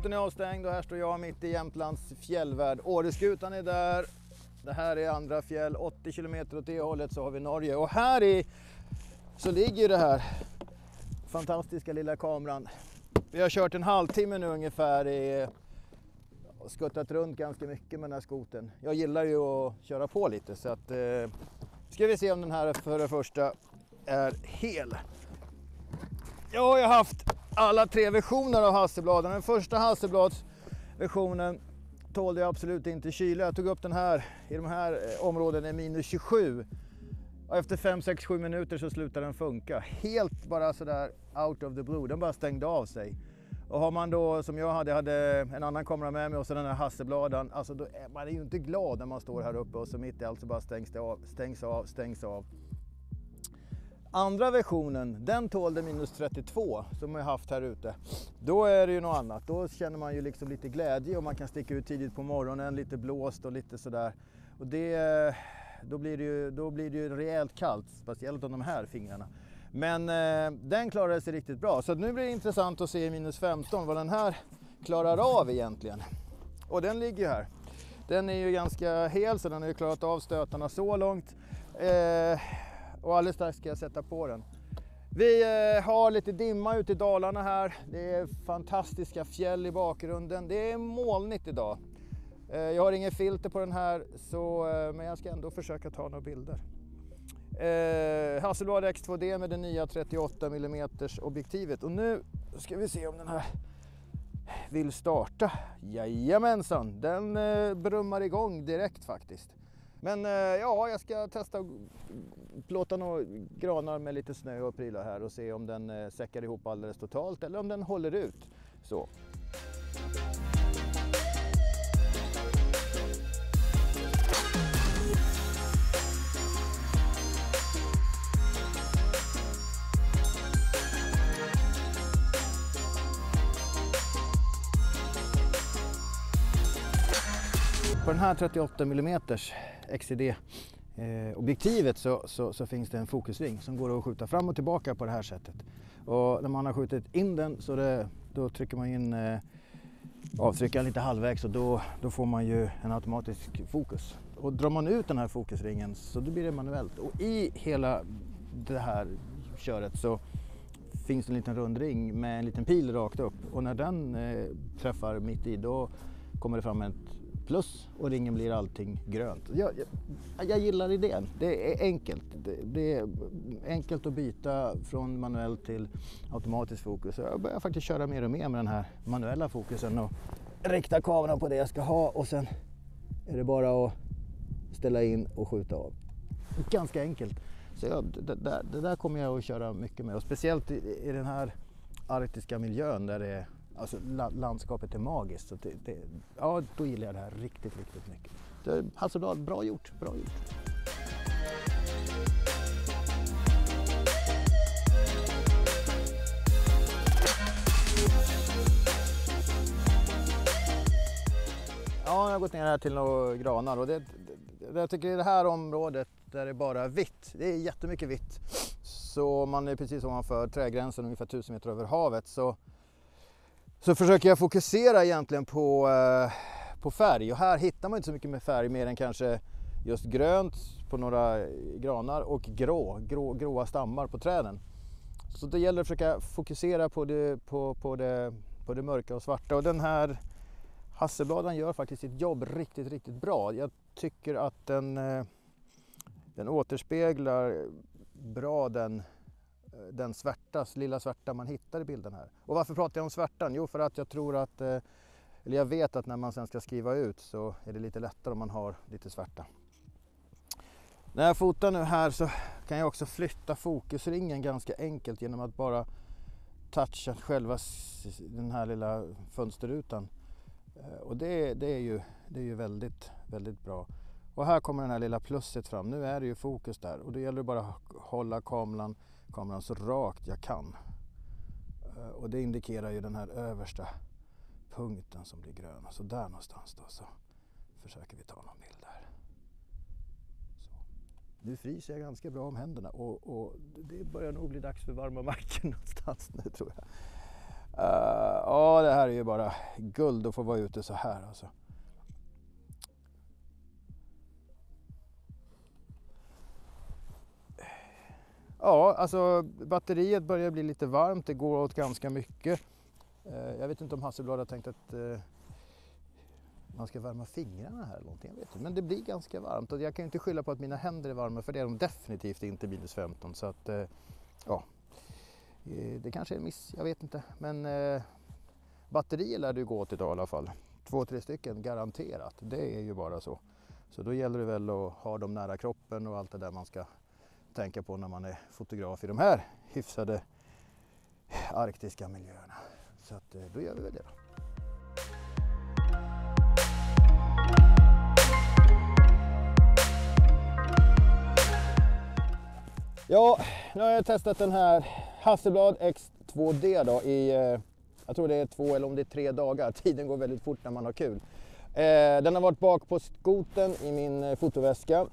Roten är avstängd och här står jag mitt i Jämtlands fjällvärld. Åreskutan är där. Det här är andra fjäll. 80 kilometer åt det hållet så har vi Norge. Och här i så ligger det här fantastiska lilla kameran. Vi har kört en halvtimme nu ungefär i... Och skuttat runt ganska mycket med den här skoten. Jag gillar ju att köra på lite så att... ska vi se om den här för det första är hel. Jag har ju haft alla tre versioner av Hasselbladen. Den första Hasselbladsversionen tålde jag absolut inte kyla. Jag tog upp den här i de här områdena i minus 27. Och efter 5-6-7 minuter så slutade den funka. Helt bara sådär out of the blue. Den bara stängde av sig. Och har man då, som jag hade en annan kamera med mig och så den här Hasselbladen. Alltså då är man ju inte glad när man står här uppe och så mitt i allt så bara stängs det av, stängs av, stängs av. Andra versionen, den tålde minus 32 som jag haft här ute. Då är det ju något annat. Då känner man ju liksom lite glädje och man kan sticka ut tidigt på morgonen, lite blåst och lite sådär. Och det, då blir det ju rejält kallt, speciellt om de här fingrarna. Men den klarade sig riktigt bra. Så nu blir det intressant att se i minus 15 vad den här klarar av egentligen. Och den ligger ju här. Den är ju ganska hel så den har ju klarat av stötarna så långt. Och alldeles strax ska jag sätta på den. Vi har lite dimma ute i Dalarna här. Det är fantastiska fjäll i bakgrunden. Det är molnigt idag. Jag har ingen filter på den här så, men jag ska ändå försöka ta några bilder. Hasselblad X2D med det nya 38mm objektivet. Och nu ska vi se om den här vill starta. Jajamensan, den brummar igång direkt faktiskt. Men ja, jag ska testa att plåta några granar med lite snö och prylar här och se om den säckar ihop alldeles totalt eller om den håller ut. Så. På den här 38mm XCD objektivet så finns det en fokusring som går att skjuta fram och tillbaka på det här sättet. Och när man har skjutit in den så då trycker man in avtryckaren lite halvvägs och då får man ju en automatisk fokus. Och drar man ut den här fokusringen så då blir det manuellt. Och i hela det här köret så finns det en liten rundring med en liten pil rakt upp. Och när den träffar mitt i då kommer det fram ett plus och ringen blir allting grönt. Jag gillar idén. Det är enkelt. Det är enkelt att byta från manuell till automatisk fokus. Jag börjar faktiskt köra mer och mer med den här manuella fokusen och rikta kameran på det jag ska ha och sen är det bara att ställa in och skjuta av. Ganska enkelt. Så det där kommer jag att köra mycket med och speciellt i den här arktiska miljön där det är alltså landskapet är magiskt så ja, då gillar jag det här riktigt mycket. Hasselblad, bra gjort. Ja, jag har gått ner här till några granar och jag tycker i det här området där det är bara vitt, det är jättemycket vitt. Så man är precis ovanför trägränsen ungefär 1000 meter över havet så försöker jag fokusera egentligen på färg och här hittar man inte så mycket med färg mer än kanske just grönt på några granar och gråa stammar på träden. Så det gäller att försöka fokusera på det mörka och svarta och den här Hasselbladen gör faktiskt sitt jobb riktigt bra. Jag tycker att den återspeglar bra den lilla svärta man hittar i bilden här. Och varför pratar jag om svärtan? Jo, för att jag tror att, eller jag vet att när man sen ska skriva ut så är det lite lättare om man har lite svärta. När jag fotar nu här så kan jag också flytta fokusringen ganska enkelt genom att bara toucha själva den här lilla fönsterrutan. Och det är ju väldigt bra. Och här kommer den här lilla plusset fram. Nu är det ju fokus där och det gäller bara att hålla kameran så rakt jag kan. Och det indikerar ju den här översta punkten som blir grön. Så där någonstans då så försöker vi ta någon bild där. Så. Nu fryser jag ganska bra om händerna och det börjar nog bli dags för varma marken någonstans nu tror jag. Ja, det här är ju bara guld att få vara ute så här alltså. Ja, alltså batteriet börjar bli lite varmt. Det går åt ganska mycket. Jag vet inte om Hasselblad har tänkt att man ska värma fingrarna här eller någonting. Vet jag. Men det blir ganska varmt. Och jag kan ju inte skylla på att mina händer är varma. För det är de definitivt inte -15. Så att, ja. Det kanske är en miss. Jag vet inte. Men batterier lär du gå åt idag i alla fall. 2-3 stycken garanterat. Det är ju bara så. Så då gäller det väl att ha dem nära kroppen och allt det där man ska tänka på när man är fotograf i de här hyfsade arktiska miljöerna. Så att, då gör vi väl det då. Ja, nu har jag testat den här Hasselblad X2D då i, jag tror det är 2 eller om det är 3 dagar. Tiden går väldigt fort när man har kul. Den har varit bak på skoten i min fotoväska.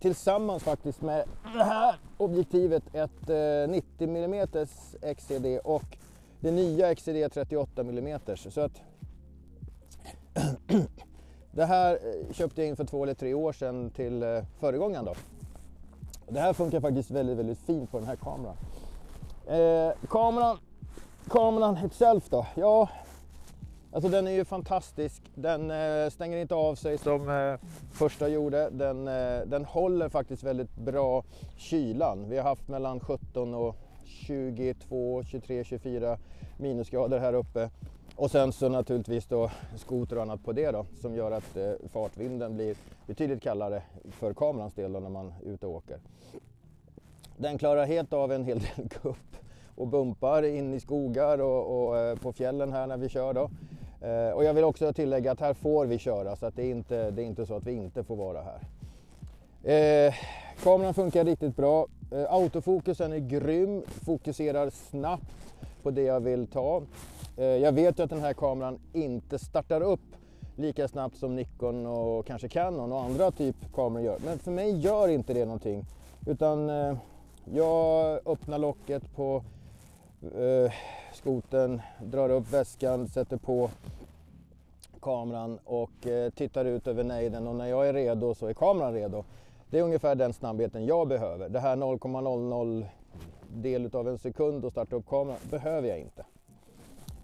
Tillsammans faktiskt med det här objektivet, ett 90 mm XCD och det nya XCD 38 mm. Så att det här köpte jag in för 2 eller 3 år sedan till föregångaren då. Det här funkar faktiskt väldigt, väldigt fint på den här kameran. Kameran itself då, ja, alltså den är ju fantastisk. Den stänger inte av sig som första gjorde. Den håller faktiskt väldigt bra kylan. Vi har haft mellan 17 och 22, 23, 24 minusgrader här uppe. Och sen så naturligtvis då skoter och annat på det då, som gör att fartvinden blir betydligt kallare för kamerans del då, när man är ute och åker. Den klarar helt av en hel del kupp och bumpar in i skogar och på fjällen här när vi kör då. Och jag vill också tillägga att här får vi köra, så att det är inte så att vi inte får vara här. Kameran funkar riktigt bra. Autofokusen är grym, fokuserar snabbt på det jag vill ta. Jag vet ju att den här kameran inte startar upp lika snabbt som Nikon och kanske Canon och andra typ kameror gör. Men för mig gör inte det någonting, utan jag öppnar locket på skoten, drar upp väskan, sätter på kameran och tittar ut över nejden, och när jag är redo så är kameran redo. Det är ungefär den snabbheten jag behöver. Det här 0,00 del av en sekund och starta upp kameran behöver jag inte.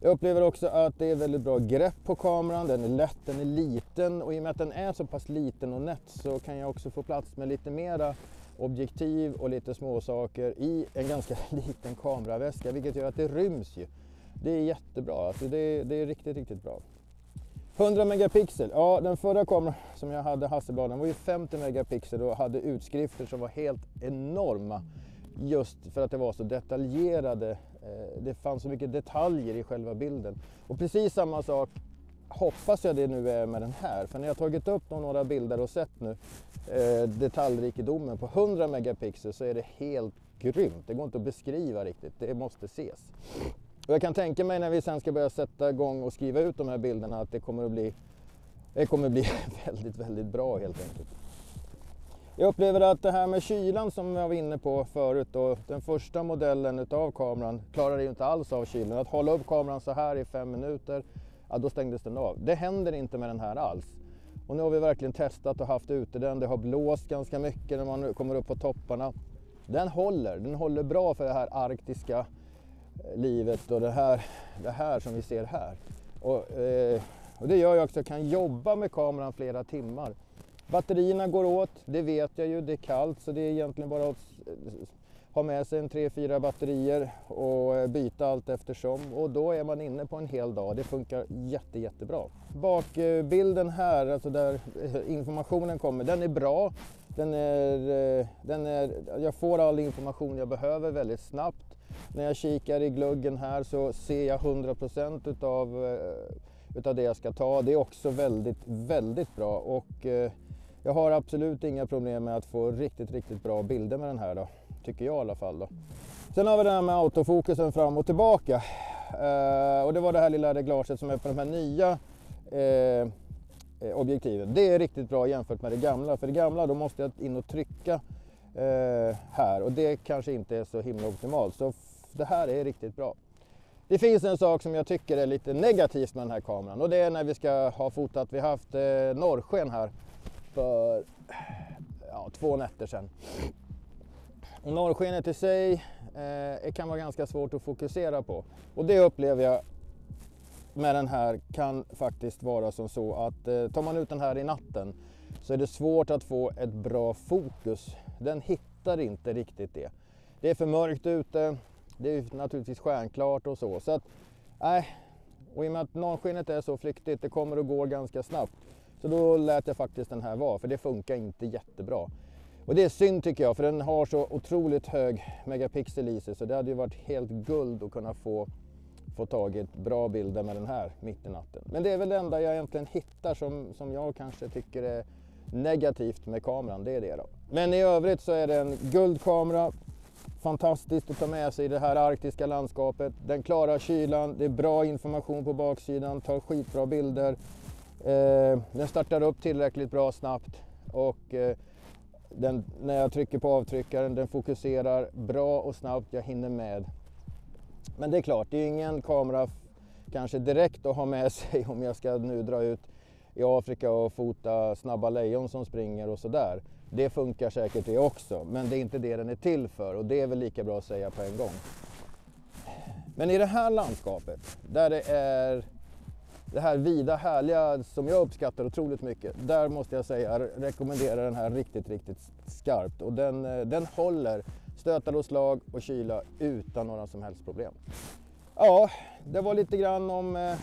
Jag upplever också att det är väldigt bra grepp på kameran. Den är lätt, den är liten, och i och med att den är så pass liten och nätt så kan jag också få plats med lite mera objektiv och lite småsaker i en ganska liten kameraväska, vilket gör att det ryms ju. Det är jättebra, alltså det är riktigt, riktigt bra. 100 megapixel, ja, den förra kameran som jag hade, Hasselblad, den var ju 50 megapixel och hade utskrifter som var helt enorma. Just för att det var så detaljerade, det fanns så mycket detaljer i själva bilden. Och precis samma sak hoppas jag det nu är med den här. För när jag har tagit upp några bilder och sett nu detaljrikedomen på 100 megapixel så är det helt grymt. Det går inte att beskriva riktigt, det måste ses. Och jag kan tänka mig när vi sen ska börja sätta igång och skriva ut de här bilderna att det kommer att bli väldigt, väldigt bra helt enkelt. Jag upplever att det här med kylan som jag var inne på förut, och den första modellen av kameran klarar ju inte alls av kylan. Att hålla upp kameran så här i 5 minuter, ja, då stängdes den av. Det händer inte med den här alls. Och nu har vi verkligen testat och haft ute den. Det har blåst ganska mycket när man kommer upp på topparna. Den håller bra för det här arktiska livet och det här som vi ser här. Och det gör jag också, jag kan jobba med kameran flera timmar. Batterierna går åt, det vet jag ju, det är kallt, så det är egentligen bara att ha med sig en 3-4 batterier och byta allt eftersom. Och då är man inne på en hel dag, det funkar jättebra. Bakbilden här, alltså där informationen kommer, den är bra. Jag får all information jag behöver väldigt snabbt. När jag kikar i gluggen här så ser jag 100% utav det jag ska ta. Det är också väldigt, väldigt bra, och jag har absolut inga problem med att få riktigt bra bilder med den här då. Tycker jag i alla fall då. Sen har vi det här med autofokusen fram och tillbaka. Och det var det här lilla reglaget som är på de här nya objektiven. Det är riktigt bra jämfört med det gamla. För det gamla då måste jag in och trycka här, och det kanske inte är så himla optimalt. Så det här är riktigt bra. Det finns en sak som jag tycker är lite negativt med den här kameran, och det är när vi ska ha fotat. Vi har haft norrsken här för 2 nätter sedan. Norrskenet i sig kan vara ganska svårt att fokusera på, och det upplever jag med den här kan faktiskt vara som så att tar man ut den här i natten så är det svårt att få ett bra fokus. Den hittar inte riktigt det. Det är för mörkt ute, det är naturligtvis stjärnklart och så. Så att, och i och med att norrskenet är så flyktigt, det kommer och går ganska snabbt. Så då lät jag faktiskt den här vara, för det funkar inte jättebra. Och det är synd tycker jag, för den har så otroligt hög megapixel i sig, så det hade ju varit helt guld att kunna få tagit bra bilder med den här mitt i natten. Men det är väl det enda jag egentligen hittar som jag kanske tycker är negativt med kameran, det är det då. Men i övrigt så är det en guldkamera, fantastiskt att ta med sig i det här arktiska landskapet. Den klarar kylan, det är bra information på baksidan, tar skitbra bilder. Den startar upp tillräckligt bra snabbt och när jag trycker på avtryckaren, den fokuserar bra och snabbt, jag hinner med. Men det är klart, det är ingen kamera kanske direkt att ha med sig om jag ska nu dra ut i Afrika och fota snabba lejon som springer och sådär. Det funkar säkert det också, men det är inte det den är till för, och det är väl lika bra att säga på en gång. Men i det här landskapet, där det är det här vida, härliga som jag uppskattar otroligt mycket, där måste jag säga, rekommendera den här riktigt skarpt. Och den håller stötar och slag och kyla utan några som helst problem. Ja, det var lite grann om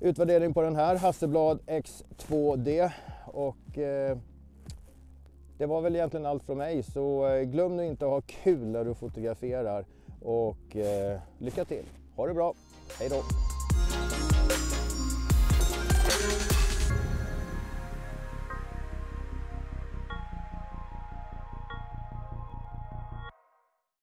utvärdering på den här Hasselblad X2D. Och det var väl egentligen allt från mig. Så glöm nu inte att ha kul när du fotograferar. Och lycka till. Ha det bra. Hej då.